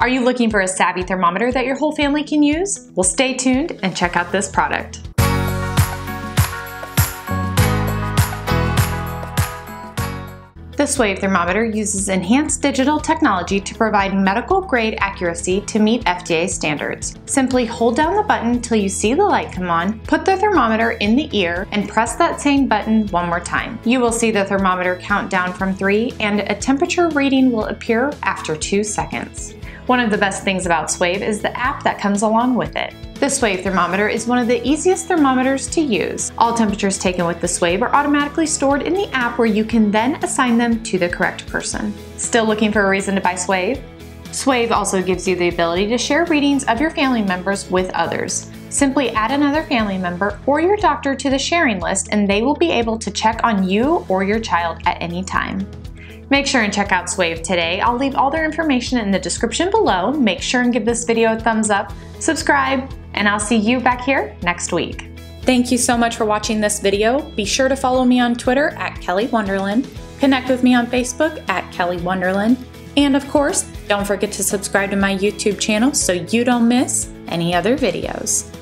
Are you looking for a savvy thermometer that your whole family can use? Well, stay tuned and check out this product. The Swaive thermometer uses enhanced digital technology to provide medical-grade accuracy to meet FDA standards. Simply hold down the button until you see the light come on, put the thermometer in the ear, and press that same button one more time. You will see the thermometer count down from 3, and a temperature reading will appear after 2 seconds. One of the best things about Swaive is the app that comes along with it. The Swaive thermometer is one of the easiest thermometers to use. All temperatures taken with the Swaive are automatically stored in the app where you can then assign them to the correct person. Still looking for a reason to buy Swaive? Swaive also gives you the ability to share readings of your family members with others. Simply add another family member or your doctor to the sharing list and they will be able to check on you or your child at any time. Make sure and check out Swaive today. I'll leave all their information in the description below. Make sure and give this video a thumbs up, subscribe, and I'll see you back here next week. Thank you so much for watching this video. Be sure to follow me on Twitter at Kelly Wonderlin, connect with me on Facebook at Kelly Wonderlin, and of course, don't forget to subscribe to my YouTube channel so you don't miss any other videos.